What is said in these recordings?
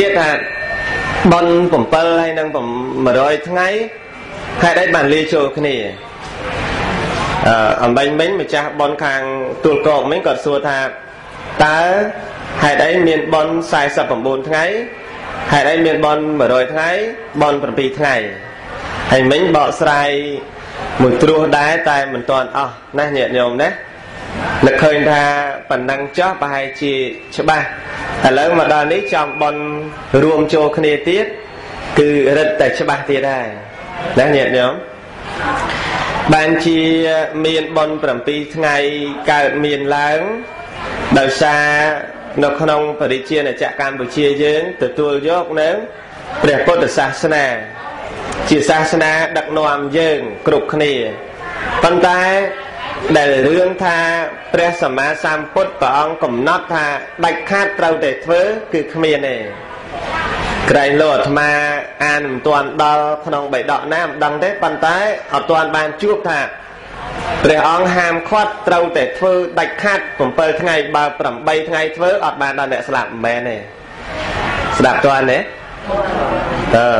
Biết hạt bọn phẩm phân hay năng phẩm mở đôi tháng ấy khai đấy bàn ly chùa cái này ở bên mình mà cha bọn khang tuột cổ mình còn xua thà ta khai đấy miền bọn sai sập phẩm 4 tháng ấy khai đấy miền bọn mở đôi tháng ấy bọn phẩm bì tháng ấy hành mình bỏ sai một trua đá tay mình toàn nè nhẹ nhồm đấy lực khơi ra phần năng cho bài chỉ cho ba à lỡ mà đo nít trong bon ruộng cho khné tiết cứ rất tại cho ba tiết này đã nhận nhớ bạn chỉ miền bon phẩm pi ngày cả miền láng đào xa nó không phải đi chia là chạ Campuchia chứ từ tôi dốc ném để có được xa xna chỉ xa xna đặc nòm dưng cục khné con ta để riêng thaព្រះសម្មាសម្ពុទ្ធព្រះអង្គកំណត់ថាដាច់ខាតត្រូវតែធ្វើគឺគ្មានទេក្រែងលោកអាត្មាអានមិនទាន់ដល់ក្នុងបៃដកណាមិនដឹងទេប៉ុន្តែអត់ទាន់បានជួបថាព្រះអង្គហាមឃាត់ត្រូវតែធ្វើដាច់ខាត7ថ្ងៃបើ8ថ្ងៃធ្វើអត់បានដល់អ្នកស្លាប់មិនមែនទេស្ដាប់ទាន់ទេតើ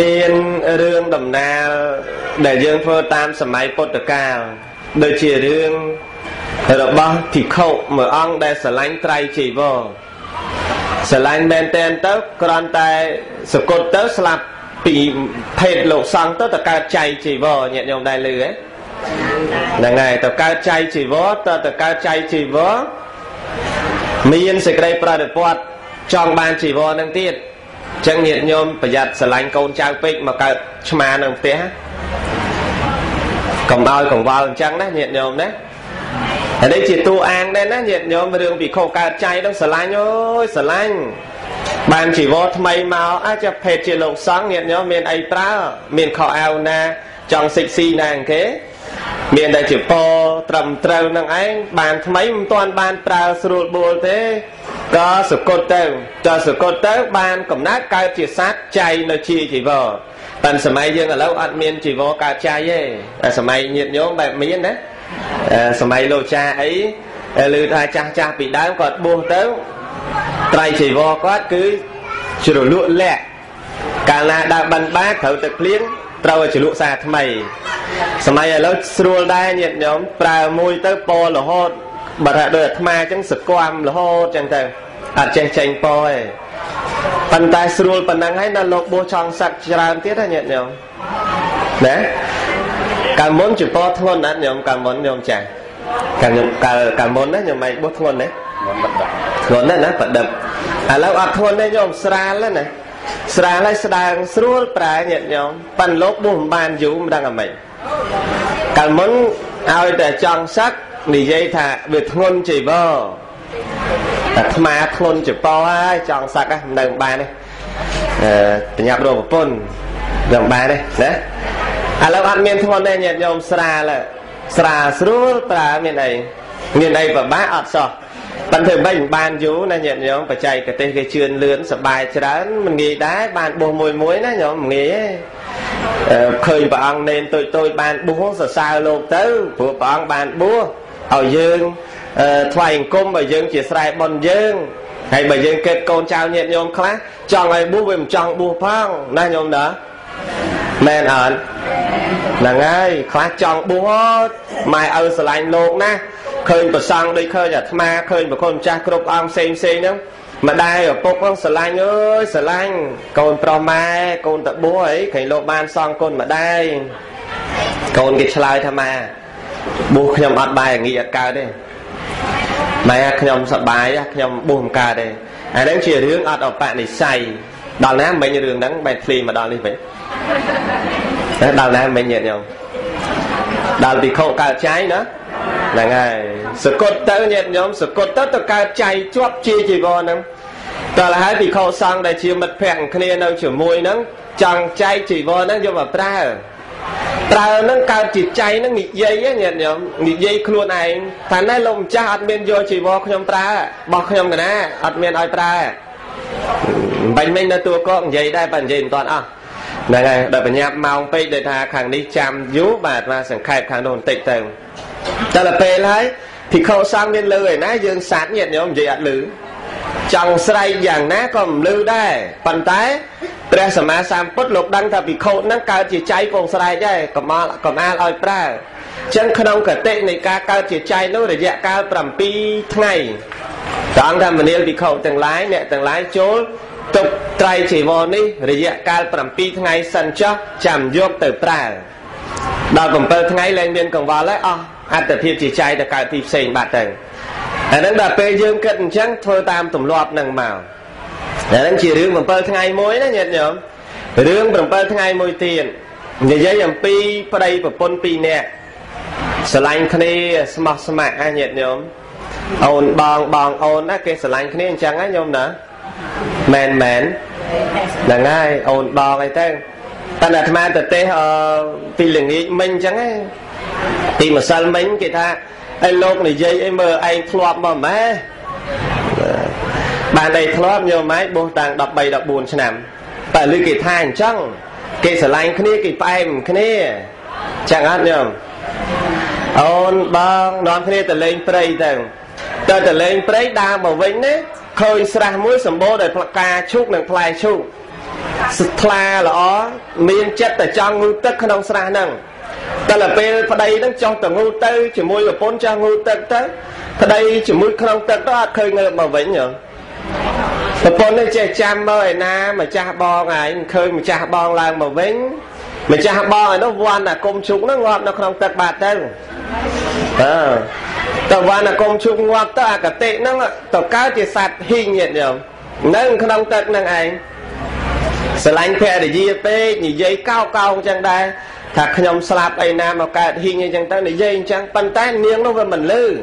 មានរឿងដំណាលដែលយើងធ្វើតាមសម័យពុទ្ធកាលដូចជារឿងរបស់ភិក្ខុមួយអង្គដែលស្រឡាញ់ត្រៃជីវរស្រឡាញ់មែនទែនទៅគ្រាន់តែសគត់ទៅស្លាប់ពីភេទលោកសង្ឃទៅតកើតចៃជីវរញាតិញោមដែរឮទេហ្នឹងហើយតកើតចៃជីវរតកើតចៃជីវរមានសេចក្តីប្រតិបត្តិចង់បានជីវរនឹងទៀតចឹងញាតិញោមប្រយ័ត្នស្រឡាញ់កូនចៅពេកមកកើតឆ្មានៅផ្ទះកំដៅកង្វល់អញ្ចឹងណាញាតិញោមណាឥឡូវជាតួអាងដែរណាញាតិញោមរឿងពិខុកើតចៃនឹងស្រឡាញ់អូយស្រឡាញ់បានជីវរថ្មីមកអាចភេទជាលោកសង្ឃញាតិញោមមានអីប្រើមានខោអាវណាចង់សិចស៊ីណាអង្គគេមានតែជាពត្រឹមត្រូវនឹងឯងបានថ្មីមិនទាន់បានប្រើស្រួលបួលទេក៏សគត់ទៅបានកំណត់កើតជាសត្វចៃនៅជាជីវរតែសម័យយើងឥឡូវអត់មានជីវរកើតចៃទេតែសម័យញាតិញោមបែបមានណាសម័យលោកចាអីឮថាចាស់ពីដើមគាត់បួសទៅត្រៃជីវរគាត់គឺជ្រលក់លាក់កាលណាដើរបិណ្ឌបាតត្រូវទឹកភ្លៀងត្រូវឲ្យជ្រលក់សាថ្មីសម័យឥឡូវស្រួលដែរញាតិញោមប្រើមួយទៅពោរហូតបើថាដោយអាត្មាចឹងសក្គាំរហូតចឹងទៅអត់ចេះចេញពោទេប៉ុន្តែស្រួលប៉ុណ្ណឹងហើយដល់លោកបោះចង់សឹកច្រើនទៀតហ្នឹងញាតិញោមណាកាលមុនជាពោធ្ងន់ណាស់ញោមកាលមុនញោមចាស់កាលមុនណាញោមឯងបោះធ្ងន់ណាមិនបដិបធ្ងន់ណាស់ណាបដិបឥឡូវអត់ធ្ងន់ទេញោមស្រាលណាស់ណាស្រាលហើយស្ដាងស្រួលប្រើញាតិញោមប៉ុន្តែលោកបោះមិនបានយូរមិនដឹងអ្ហ្មិចកាលមុនឲ្យតែចង់សឹកនិយាយថាវាធ្ងន់ជីវរអាត្មាធ្ងន់ជីវរហើយចង់សឹកហ្នឹងនៅបានទេបញ្ញាប់រកប្រពន្ធនៅបានទេណាឥឡូវអត់មានធ្ងន់ទេញាតិញោមស្រាលស្រួលប្រើមានអីពិបាកអត់សោះប៉ុន្តែមិនបានយូរណាញាតិញោមបច្ចេកទេសគេជឿនលឿនសបាយច្រើនមិនងាយដែរបានបោះមួយណាញោមមិនងាយទេឃើញព្រះអង្គណែនតូចបានបួសសរសើរលោកទៅព្រោះព្រះអង្គបានបួសឲ្យយើងថ្វាយអង្គមឲ្យយើងជាស្រែបុណ្យយើងហើយបើយើងកេតកូនចៅញាតិញោមខ្លះចង់ឲ្យបួសវាមិនចង់បួសផងណាញោមណាមែនអត់ហ្នឹងហើយខ្លះចង់បួសម៉ែឪស្រឡាញ់លោកណាឃើញប្រសង់ដូចឃើញអាត្មាឃើញប្រគុណម្ចាស់គ្រប់អង្គផ្សេងហ្នឹងម្ដាយឪពុកហ្នឹងស្រឡាញ់អើយស្រឡាញ់កូនប្រុសម៉ែកូនតបួអីឃើញលោកបានសងគុណម្ដាយកូនគេឆ្លើយថាម៉ែបួសខ្ញុំអត់បាយងាយអត់កើតទេម៉ែខ្ញុំសប្បាយខ្ញុំបួសមិនកើតទេអាហ្នឹងជារឿងអត់អបនិស្ស័យដល់ណាមិញរឿងហ្នឹងបែរភ្លីមកដល់នេះវិញដល់ណាមិញញាតិញោមដល់ពិខុកើតចៃណាហ្នឹងហើយសគត់ទៅញាតិញោមសគត់ទៅកើតចៃជាប់ជាជីវរហ្នឹងតើហើយពិខុសង្ឃដែលជាមិត្តភក្តិគ្នានៅជាមួយហ្នឹងចង់ចៃជីវរហ្នឹងយកមកប្រើហ្នឹងកើតជាចៃហ្នឹងនិយាយញាតិញោមនិយាយខ្លួនឯងថាណែលោកម្ចាស់អត់មានយកជីវរខ្ញុំប្រើបោះខ្ញុំកណាអត់មានឲ្យប្រើបាញ់មិញនៅទួកកនិយាយដែរបើនិយាយមិនទាន់អស់ហ្នឹងហើយដល់បញ្ញាប់ម៉ោងពេកដែលថាខាងនេះចាំយូរបាទថាសង្ខេបខាងនោះបន្តិចទៅតែពេលហើយភិក្ខុសង្ឃមានលើឯណាយើងសាទញាតិញោមនិយាយអត់លើ Chẳng srai dạng ná còn lưu đây. Phần tớiព្រះ សម្មា សម្ពុទ្ធ លោកដឹងថាពិខុសនឹងកើតជាចៃ Nên chỉ riêng bằng bờ ngày mối đó nhẹ nhõm, riêng bằng bờ ngày mối tiền, người giấy làm pi, ở đây bằng pon pi nè, slang kia smart smart anh nhẹ nhõm, ôn bằng bằng ôn á cái slang kia anh chẳng á nhom nữa, mền mền, là ngay ôn bằng cái tên, ta đặt ma tật tê phi lừng nghĩ mình chẳng á, tìm một sân mình kì ta, anh lột người giấy em mờ anh thua mà má. Bạn này thua nhiều máy bố đang đọc bày đọc buồn cho nằm. Tại lưu kỳ thang chăng, kỳ sở lanh khní, kỳ phàm khní. Chẳng hát nhầm. Ôn bong, nón khní tờ lên prey tầng. Tờ lên prey đang bảo vĩnh đấy. Khơi sra mũi sầm bố đời phạc ca chúc nâng phai chúc. Sla lõ, miên chất tờ chong ngu tức khăn ông sra nâng. Ta là phê phá đây đang chong tờ ngu tư, chỉ mùi là bốn cho ngu tức tới. Phá đây chỉ mùi khăn ông tức đó khơi ngợp bảo vĩnh nhờ. Bà con nó chơi chăm ơi na mà cha bong này khơi mà cha bong là mà vĩnh mà cha bong này nó quan là công chúng nó ngọt nó không tật bạt đâu tờ quan là công chúng ngọt tờ cả tệ nó tờ cá chỉ sạt hình nhiệt nhiều nâng không tật năng ảnh sẽ lanh phe để dây pe như dây cao cao chẳng đây thật nhom slap ấy na mà cả hình như chẳng ta để dây chẳng bàn tay niêng nó về mình lư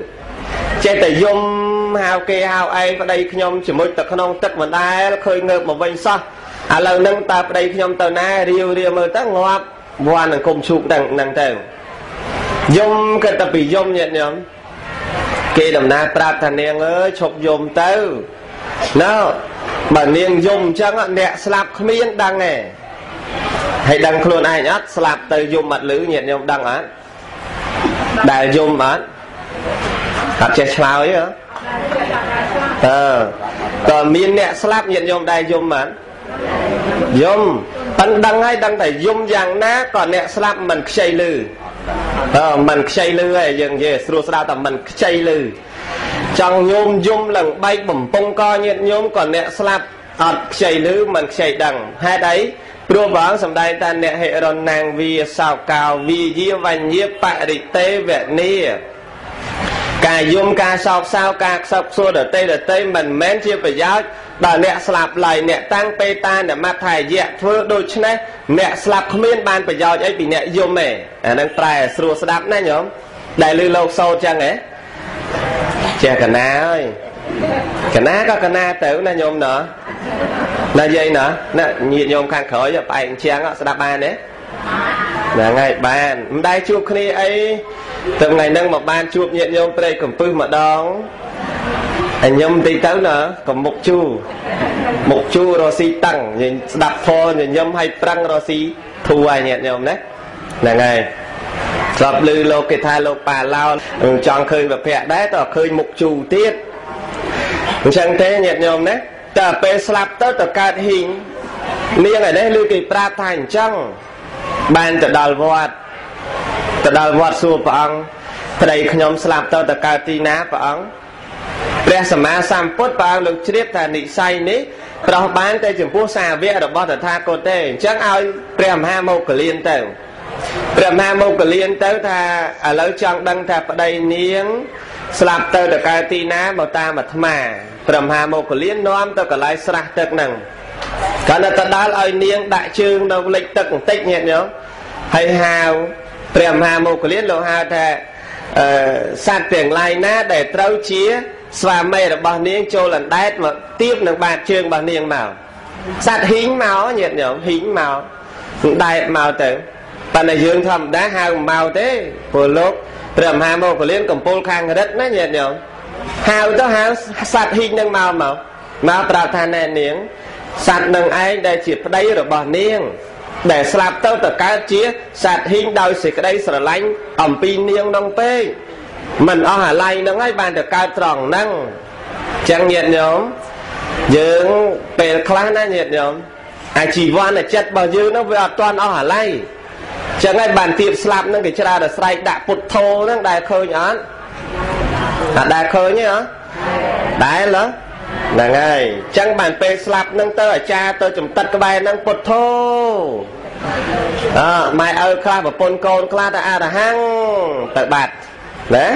chơi tờ yum hào kê hào ai vào đây nhom chỉ mới tập không tập mà ta khơi ngợp một vây sao à lần nâng tập vào đây nhom tờ na điều điều mới tắc ngọt quan là công chụp đằng đằng tèo yom cái tập bị yom nhẹ nhõm kê đầm na tập thành niên ơi chụp yom tớ nó bản niên yom chẳng ạ nẹt slap không biết đằng này hãy đằng luôn ai nhát slap tờ yom mặt lưỡi nhẹ nhõm đằng á đại yom á tập chơi sao ấy hả còn miên nẹt slap nhận yom đây yom mà yom anh đăng hay đăng tại yom giang ná còn nẹt slap mình chay lư mình chay lư ấy dừng về sưu sờ tầm mình chay lư trong yom yom lần bay bẩm pong co nhận yom còn nẹt slap chay lư mình chay đằng hai đấy đua vắng sầm đây ta nẹt hệ đòn nàng vì sao cào vì diệp vành diệp bạ địch tê vẹt ni cả yum cả sọc sao cả sọc xua đợt tây mình mến chia phải giáo đợt nẹt slap lại nẹt tăng pe tan để mặt thải dẹt thưa đôi chân này nẹt slap không biết ban phải giáo ấy bị nẹt yum mẻ đang trai sưu sờ đáp này nhở đại lưu lâu sâu chăng ấy chè cả ná ơi cả ná có cả ná tử na nhom nữa na dây nữa nè nhiệt nhom khang khởi giờ phải chăng á sờ đáp ban đấy là ngày ban đại chụp khi ấy từ ngày nâng một ban chụp nhiệt nhôm đây cầm pư mà đón anh nhôm tí tấu nữa cầm một chu rồi xí tăng nhìn đặt phô nhìn nhôm hay trăng rồi xí thu hoài nhiệt nhôm đấy là ngày gặp lư lô kê tha lô bà lao chọn khơi và phe đấy tỏ khơi một chu tiết chẳng thế nhiệt nhôm đấy tờ pe slap tới tờ cát hình niên ở đây lư kỳ pra thành trăng ban tờ đào vọt xua phẳng từ đây nhóm slap tao từ cao ti ná phẳngព្រះ សម្មា សម្ពុទ្ធ phẳng lực triết thà nị say ní đó bán tới trường phố xa vẽ được bao thời tha cô tê chắc aiព្រះ មហា mâu cờ liên tèoព្រះ មហា mâu cờ liên tèo thà ở lối trong đăng thà ở đây niếng slap tao từ cao ti ná bảo ta mà thầm màព្រះ មហា mâu cờ liên nón tao cả lái sra tật nằng cả là tao đã ơi niếng đại chương đâu lịch tật tích nhẹ nhở hay hàoព្រះ មហា មោគលានលោកហៅថាសាទទាំងឡាយណាដែលត្រូវជាស្វាមីរបស់នាងចូលអណ្ដែតមកទៀបនឹងបាតជើងរបស់នាងមកសាទហ៊ីងមកញាតិញោមហ៊ីងមកអណ្ដែតមកទៅតែនៅយើងធម្មតាហៅមកទេព្រោះលោកព្រះមហាមោគលានកំពូលខាងរិទ្ធណាញាតិញោមហៅទៅហៅសាទហ៊ីងនឹងមកប្រាប់ថាណែនាងសាទនឹងឯងដែលជាប្តីរបស់នាងđể slap tao từ cá chia sạt hình đôi xì cái đây sờ lánh ẩm pin niêng đông pe mình ở hà lai nó ngay bàn từ cá tròn năng chẳng nhiệt nhóm dương về khăn này nhiệt nhầm ai chỉ văn là chất bao dương nó về toàn ở hả lây chẳng ai bàn tiệp slap nó cái ra là sai đã put thô nó đại khơi nhá đại khơi nhá đại lớn là ngay chẳng bàn pe slap nó tơ ở cha tơ chụm tật cái bài nó put thô mai ơi kha và pon con kha ta à ta hang tật bạt đấy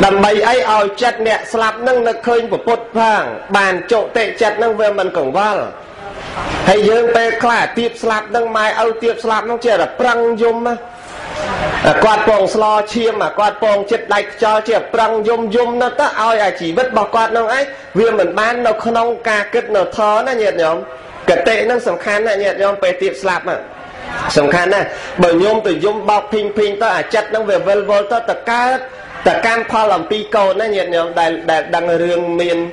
đầm bay ấy ao chặt nè slap nó khơi của put phẳng bàn trộn tệ chặt nó về mình cổng vào hay dương pe khá tiếp slap nâng mai âu tiếp slap nâng chìa là prang dung á quạt bóng slo chiêm mà quạt bóng chết đạch cho chìa prang dung dung nó tất oi à chỉ vứt bỏ quạt nâng ấy vì mình bán nó không ca kết nó thơ nó nhiệt nhóm cả tệ nâng sầm khán là nhiệt nhóm pe tiếp slap mà sầm khán này bởi nhôm từ dung bọc phình phình ta à chất nâng về vân vô tất tất cả tất can pha lòng pi cầu nó nhiệt nhóm đang ở rương miền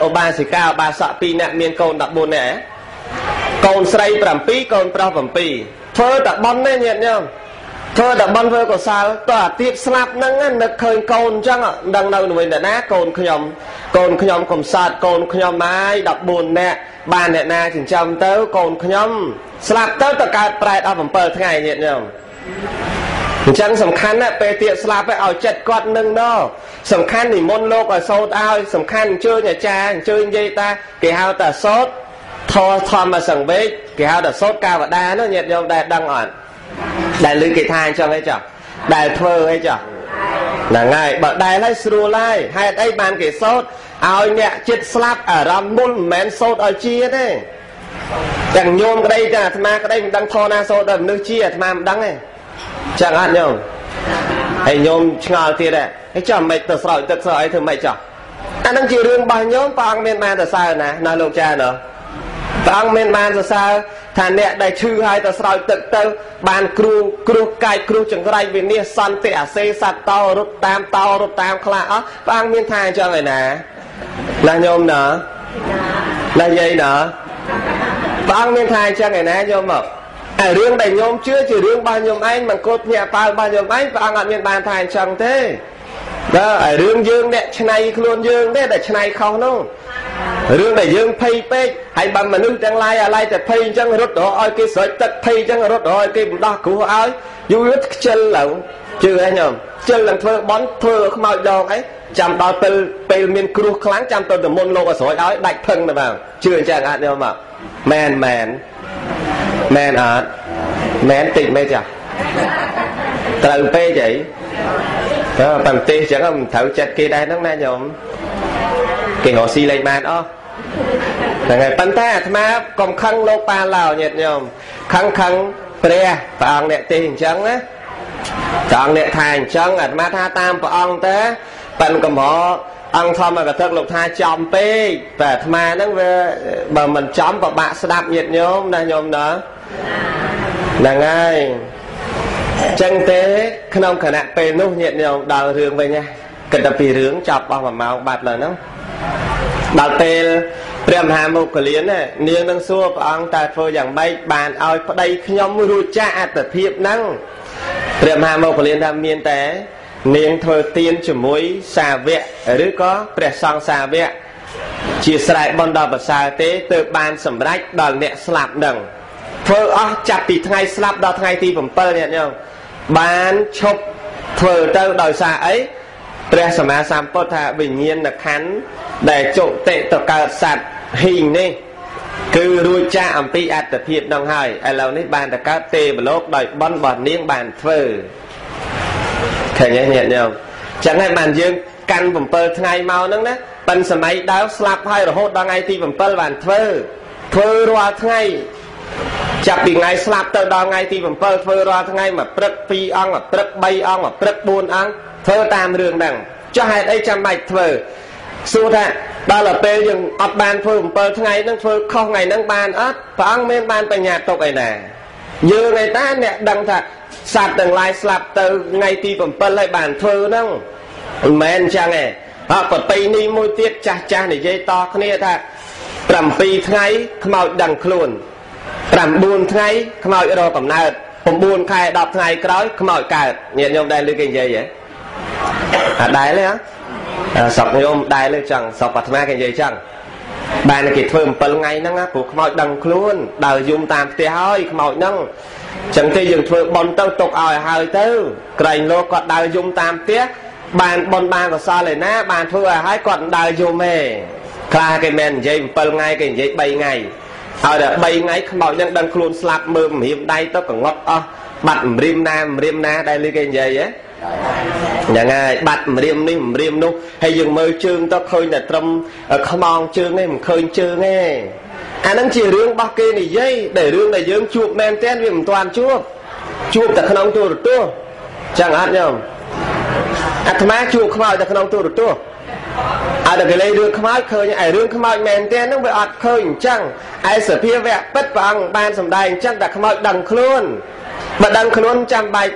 ô ba sĩ cao ba sọ pi nè miền cầu đặt bồn nè cầu xây bẩm pi cầu trao bẩm pi thơ đặt bón đấy nhiệt nhở thơ đặt bón với cầu sao tỏa tiếp slap nắng nó khơi cầu chăng ạ đằng đầu người nè ná cầu khom cầm sạt cầu khom mai đặt bồn nè bàn nè na chỉnh chăm tới cầu khom slap tới tất cả pride ở bẩm pờ ngày nhiệt nhở chẳng sầm khăn á, pe tiệm slap á, ở chật quạt nâng đó, sầm khăn thì môn lô ở sốt ao, sầm khăn chơi nhà cha, chơi dây ta, cái hao ta sốt, thò mà sầm bế, cái hao ta sốt cao và đa nó nhiệt nhau đại đang ổn, đại lưỡi cái than cho hay chả, đại thơ hay chả, là ngay, bậc đại lấy sưu lai, hai đây bàn cái sốt, ao nhẹ chật slap ở ram môn mén sốt ở chia đấy, chẳng nhôm cái đây cả, mà cái đây mình đang thò na sốt ở nước chia, mà mình đắng này. Chẳng hạn nhông hãy nhôm ngờ thiệt đấy hãy cho mày tớ sợ ấy thử mày cho anh đang chịu đương bằng nhôm và ông miền man tớ sao nè nói lâu cha nữa và ông miền man tớ sao thằng nẹ đại chư hai tớ sợ tớ bàn cru cài cru chẳng có rành vì nia son tẻ xê sạt tao rút tam khá á và ông miền thang cho người nè là nhôm nữa là dây nữa và ông miền thang cho người nè nhôm ạ riêng đầy nhóm chưa chỉ riêng bao nhiêu anh mà cốt nhà tao bao nhiêu anh và ngọn miền bàn thành chẳng thế đó ở riêng dương đẹp này luôn dương đấy để này không đâu riêng đầy dương pay pay hãy bằng mà nước chẳng lai à lai để pay chẳng rốt đó ơi cái sợi tật pay chẳng rốt đó cái đó cứu ơi du lịch chân lẩu chưa anh nhầm chân lần thơ bón thơ không bao giờ ấy chạm bao từ từ miền cru kháng chạm từ môn lô và sỏi áo đạch thân mà vào chưa chẳng hạn đâu mà men men men à men tịnh mê chả từ pe vậy đó tầm tê chẳng ông thấu chặt kia đây nó nay nhom cái ngõ xi lên man đó là ngày bắn ta mà còn khăng lô pa lào nhiệt nhom khăng khăng pre và ông nẹt tê hình trắng á chọn nẹt thành trắng ở ma tha tam và ông té bắn cầm họ ông thom mà cả thước lục tha chom pe và mà nó về mà mình chóm và bạn đạp nhiệt nhom nay nhom đó là ngay chân tế không khả năng pê nút nhiệt nhiều đào rương về nha cần tập vì rướng chọc bao mà màu bạt là nó đào tê prem hà mục của liến này niêng đang xua và ông ta phơi dạng bay bàn oi ở đây nhóm rùi cha tập hiệp năng prem hà mục của liến làm miên té niêng thờ tiên chửi muối xà vẹn ở đứa có prem song xà vẹn chia sẻ bọn đào và xà tế từ bàn sầm rách đào nhẹ slap đằng thơ á chặt thì thay slap đó thay thì phẩm tơ nhẹ nhau bán chụp thờ tơ đòi xa ấy tre sầm á sam pot thà bình nhiên là khán để trộn tệ tập cả sạt hình đi cứ đuôi cha ẩm pi ạt tập hiệp đồng hải ai lâu nít bàn tập các tê và lốp đòi bón bọt niêng bàn thờ thể nhẹ nhẹ nhau chẳng hạn bàn dương căn phẩm tơ thay mau nâng đấy bần sầm ấy đáo slap hay là hốt đang ngay thì phẩm tơ bàn thờ thơ loa thay chặt bị ngay slap tới đó ngay thì mình phơi ra thằng ngay mà prep phi ăn mà prep bay ăn mà prep buôn ăn phơi tam đường đằng cho hai đây trăm bạch phơi xu thế đó là pe dừng ọt bàn phơi mình phơi thằng ngay đang phơi không ngày đang bàn ớt và ăn men bàn về nhà tộc này nè như người ta nè đằng thật sạt đằng lại slap tới ngay thì mình phơi lại bàn phơi nâng men chăng nè họ còn tây ni môi tiết cha cha để dây to cái này thật làm phi thằng ngay màu đằng luôn làm buồn thay không ai đâu cầm nợ không buồn khai đọc thay cái đó không ai cả nhiệt nhôm đây lấy cái gì vậy à đáy đấy á sọc nhôm đáy lấy chẳng sọc vật ma cái gì chẳng Bạn là cái thơm phần ngày năng á, của mọi đằng luôn, đời dùng tạm tế hói, mọi năng. Chẳng thể dừng thơm bóng tông tục ỏi hơi tư, cảnh lô còn đời dùng tạm tế, bạn bóng bàn của xa lời ná, bạn thua ở hai còn đời dùng mê. Khá cái mẹn dây phần ngày, cái dây 7 ngày. Ở đó 7 ngày, mọi năng đằng luôn sạp mơ hiếm đây tớ còn ngọt ơ. Bạch mềm na, đây là cái dây á. Nhà ngài bạch mềm nu hay dừng mơ chương tớ khơi là trong không mong chương ấy, khơi chương ấy. À nâng chỉ rương bác kê này dây, để rương này dưỡng chụp men tên vì mình toàn chụp ta khăn ông tu được tu. Chẳng hát nhau. À thầm ác chụp không hỏi ta khăn ông tu được tu. À được cái lấy rương không hỏi khơi nha, ai rương không hỏi men tên nó bị ọt khơi chẳng. Ai sở phía vẹn bất vọng, ban sầm đài chẳng đã không hỏi đằng khuôn. Bạn đang khốn trăm bạch.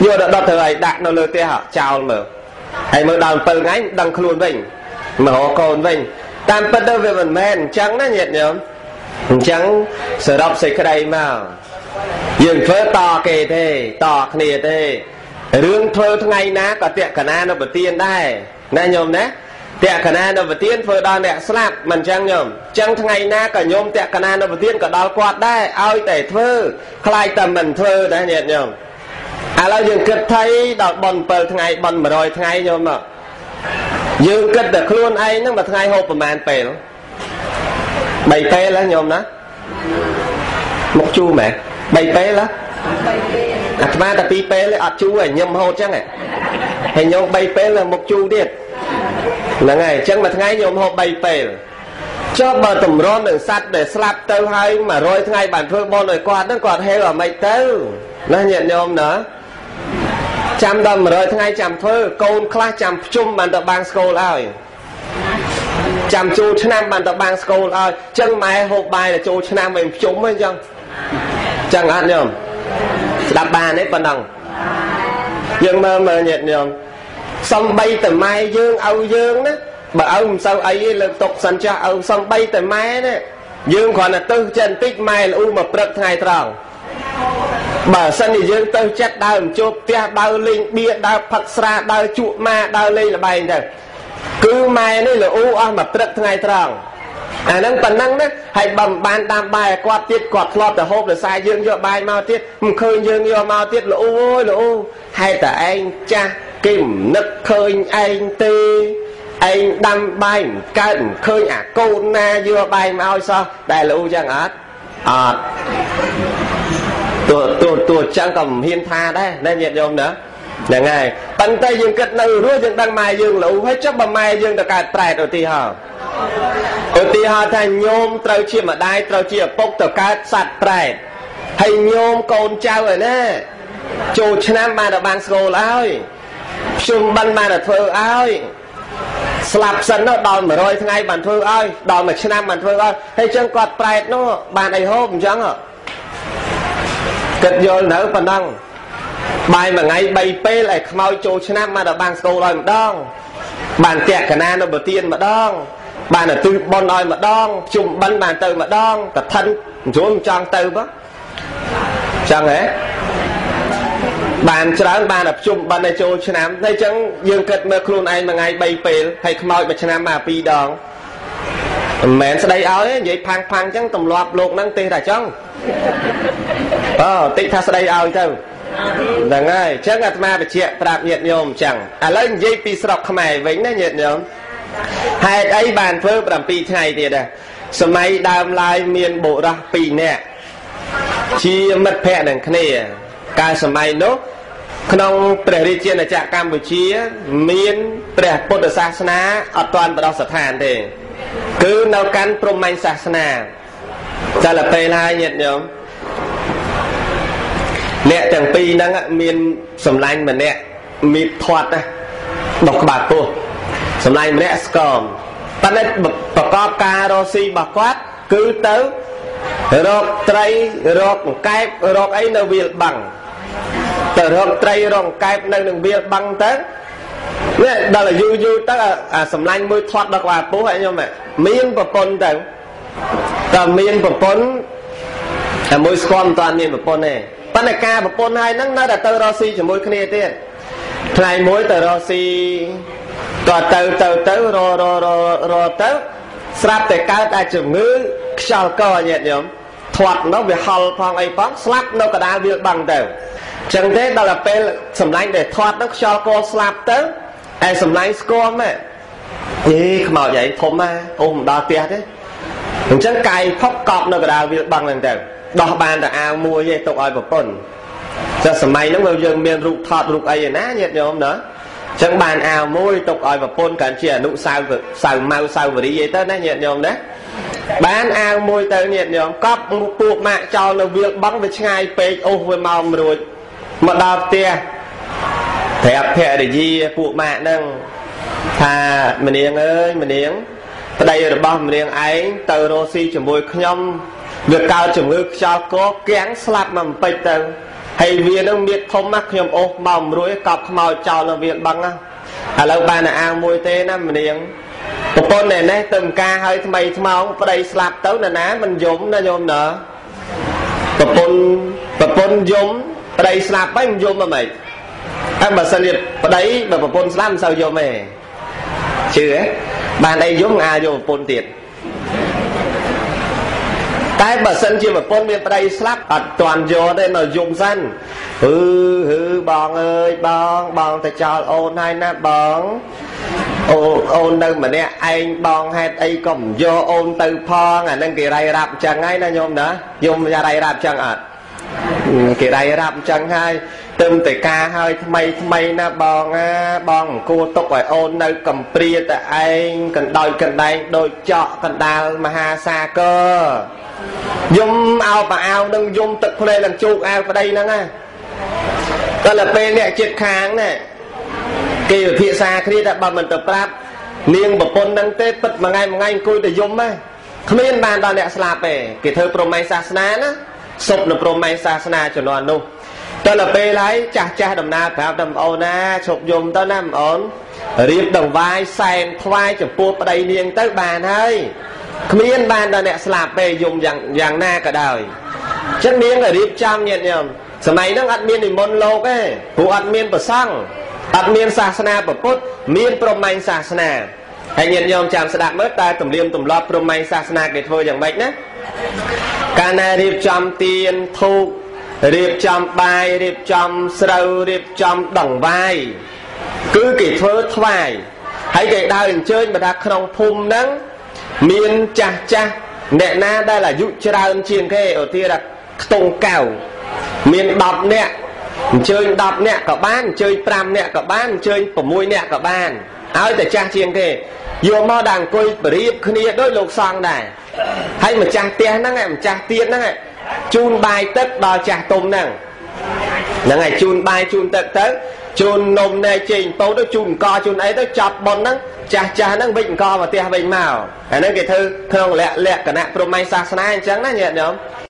Như đó đó thời đạn nó lơ tê hả chào mở. Hãy mở đòn phần ngay đang khốn mình. Mở hô con mình. Tam bất đơ về vần men chẳng nó nhiệt nhớ. Chẳng sở đọc xích ở đây mà. Nhưng phớ to kề thế, to kìa thế. Rương thơ ngay ná có tiện khả năng nó bởi tiên đây. Nè nhôm nè. Tiện khả năng nó bởi tiên phớ đo nẹ slap mình chẳng nhôm. Chẳng ngay ná cả nhôm tiện khả năng nó bởi tiên có đo quạt đây. Ôi tẩy thơ. Khai tầm mình thơ nè nhiệt nhôm. À lâu dừng kết thấy đọc bọn bờ thằng ai bọn mở rồi thằng ai nhôm ạ. Dừng kết được luôn ấy nhưng mà thằng ai hộp mà anh bè lắm. Bày bè lắm nhôm đó. Một chú mẹ. Bày bè lắm. À mà ta bí bè lắm chú ấy nhâm hô chắc ạ. Hay nhôm bày bè là một chú điệt. Là ngày chắc mà thằng ai nhôm hộp bày bè lắm. Cho bờ tùm rôn đường sắt để slap tâu hay mà rồi thằng ai bản phương bọn rồi quạt nó còn heo ở mày tâu. Nó nhận nhôm nữa. Chăm đầm rồi thằng ai chăm thơ. Côn khá chăm chung bàn tập bang school ơi. Chăm chú chân em bàn tập bang school ơi. Chân máy hộp bài là chú chân em mình chung hay chăng. Chẳng ăn nhôm. Đạp bàn hết phần đồng. Nhưng mà nhận nhôm. Xong bay từ mai dương âu dương đó. Bởi ông sao ấy lực tục sẵn cho ông xong bay từ mai đó. Dương còn là tư chân tích mai là u mà bật thằng ai trào. Bởi sân thì dương tâu chết đau chốt tia đau linh bia đau phật sra đau trụ ma đau linh là bài này. Cứ mai nó là u ơ mà bật ngay tròn. À nâng phần nâng đó hãy bầm bàn đam bài quạt tiết quạt lọt là hộp là sai dương cho bài mau tiết. Mình khơi dương cho mau tiết là u ơi là u. Hay ta anh cha kìm nức khơi anh tư. Anh đâm bài cần khơi à cô na dưa bài mau sao. Đại là u chẳng ớt. Ớt tụi chẳng cầm hiên tha đấy, nên nhiệt nhôm nữa. Để ngài, tầng tay dương kết nâu rúa dương đăng mai dương lũ hết chấp bằng mai dương được cả trại đồ tì hò. Đồ tì hò thay nhôm trâu chìa mà đai trâu chìa bốc tàu cá sạch trại. Thầy nhôm con trao rồi nè. Chủ chân em mà đã bàn sổ lôi. Chúng bắn mà đã thơ ơi. Slap sân nó đòn mà rồi thằng ai bàn thơ ơi. Đòn mà chân em bàn thơ ơi. Thầy chân quạt trại nó bàn này hôm chẳng hả. Kết vô nở phần năng. Bài mà ngay bay bê lại khám ôi chỗ chân em mà đã bàn sâu rồi mà đông. Bàn kẹt cả nà nó bởi tiên mà đông. Bàn ở tư bon ôi mà đông. Chùm bắn bàn tờ mà đông. Cả thân dùm chong tờ bó. Chẳng hết. Bàn chẳng bàn ở chùm bắn ở chỗ chân em. Thế chẳng dương kết mơ khuôn anh mà ngay bay bê hay khám ôi mà chân em mà bì đông. Mẹn sẽ đầy áo ấy. Vậy phang phang chẳng tùm loạp lột năng tê ra chăng. Tích thật đây ôi thơ. Đừng ơi, chắc là mà bà chị đạp nhiệt nhôm chẳng. À lấy dây phí sọc khám ai vĩnh đó nhiệt nhôm. Hai ấy bàn phơ bà đàm phí thay thiệt à. Số máy đàm lai miền bộ ra phí nè. Chia mất phẹ đằng khá nè. Cả số máy nốt. Khăn trẻ đi chiên ở trạm Campuchia. Miền trẻ bột ở sát ná. Ở toàn bà đọc sát hàn thề. Cứ nấu cắn prôm anh sát ná. Chắc là phê lai nhiệt nhôm. Nẹ chẳng pi năng ạ, miên sầm lanh mà nẹ, mịp thoát này, bọc bạc bùa, sầm lanh mà nẹ sờm, ta nét bọc có ca rô si bọc quát, cứ tớ, rộp trây, rộp kẹp, rộp ấy nâng việc bằng, tớ rộp trây, rộp kẹp nâng việc bằng tớ, nè, đó là dư dư tớ là sầm lanh mới thoát bọc bạc bùa hãy nhôm ạ, miên bọc bồn tớ, tớ miên bọc bồn, môi sôn toàn miên bọc bồn này. Bạn này ca một con hai nắng nó đã tơ rô si cho mỗi khné tiên. Thầy mỗi tơ rô si. Tòa tơ rô tớ. Sạp để cao ta chừng ngữ Xào cơ nhẹ nhóm Thoạt nó về hòl phong anh phóng Sạp nó có đá việc bằng đều Chẳng thế đó là phê sầm lánh để thoát nó Xào cơ sạp tới Em sầm lánh score mẹ Ý không bảo vậy thô ma Ôm đo tiết đấy Chẳng cài phóc cọp nó có đá việc bằng đều Đó bàn đã ao mua dây tụng oi vào phần Chẳng sầm lánh nó ngồi dừng miền rụt thọt rụt ấy ná nhẹ nhóm nữa Chẳng bàn ào môi tục oi và phôn cảnh chỉ là nụ sao mau sao vừa đi dây tớ nó nhiệt nhộm đấy Bán ào môi tớ nhiệt nhộm Cóp một cuộc mạng cho nó việc bắn với ngay bếch ô với màu mà rồi Một đọc tia Thẹp thẹp để gì cuộc mạng nâng Thà mình yên ơi mình yên Tại đây là bóng mình yên ấy Tớ rô si chùm bôi khnhóm Việc cao chùm ước cho có kén slap mà bếch tớ Hãy viên ông biết không mắc nhóm ốp mỏng rũi cọp màu cho nó viện băng á Hả lâu bà nè ăn mùi tê nè mình điên Một con này nè từng ca hơi thầm mây thầm mong Ở đây sạp tấu nè ná mình dũng nè nhóm nở Một con dũng Ở đây sạp bánh dũng mà mày Em bà sân liệt Ở đây bà một con sạp sao dũng mày Chứ á Bà này dũng à dũng một con tiệt Cái bà sân chìa bà phôn miền bà đây slap Ở toàn dồn đây nó dùng sân Hư bóng ơi bóng Bóng thầy cho ôn hay nè bóng Ôn đâu mà nè anh bóng hết ấy cổng vô ôn tư phong à nâng kì rây rạp chẳng ấy nè nhôm nữa Dùng ra rây rạp chẳng ạ Kì rây rạp chẳng hay Tùm tùy ca hơi thmây nè bóng á Bóng cua tốc ở ôn đâu cầm pria tại anh Cần đôi cần đánh đôi chọ cần đào mà hà xa cơ Dùm ao và ao nâng dùm tực khô đây làm chụp ao vào đây nâng á Đó là bên này chết kháng này Kì ở phía xa khi đã bảo mình tập rạp Niêng bảo con nâng tết bật mà ngay côi để dùm á Không yên bàn đó nè slap ấy Kì thơ promay xa sná ná Sộp nó promay xa sná cho nó nụ Đó là bên này chá đầm nạp áp đầm ồn á Chụp dùm tớ nằm ổn Riếp đồng vai xèn thoai chụp bụp vào đây niêng tới bàn hơi Không yên bàn đó nè slap ấy dùng dạng na cả đời Chất miếng ở riếp trăm nhẹn nhầm Sở này nó ắt miên thì môn lô cái Phụ ắt miên bởi xăng Ắt miên xa xa nà bởi phút Miên bồm manh xa xa nà Hãy nhận nhóm chạm xa đạp mất ta Tùm liêm tùm lọt bồm manh xa xa nà kể thôi chẳng bạch ná Cả nà riêng chăm tiên thu Riêng chăm bài Riêng chăm sâu Riêng chăm đẳng vai Cứ kể thôi thoải Hãy kể đào hình chơi mà ta không phùm nắng Miên chá chá Nẹ nà đây là dụ cho đào hình chiên kê Ở tia là tông cào Mình đọc nè Chơi đọc nè cả bán Chơi pram nè cả bán Chơi bổ mùi nè cả bán Áo ta chá chiên kê Dù mò đàng côi bởi riêng khá nia đôi lục xong này Hay mà chá tiên nâng em chá tiên nâng em Chôn bài tất đo chá tôm nâng Nâng em chôn bài chôn tất tất Chôn nôm nè chênh bố đó chôn co chôn ấy đó chọp bồn nâng Chá chá nâng bình co và tia bình màu Nâng kì thư không lẹ lẹ cả nạ promay xa xa nà anh chẳng nà nhẹ nhõm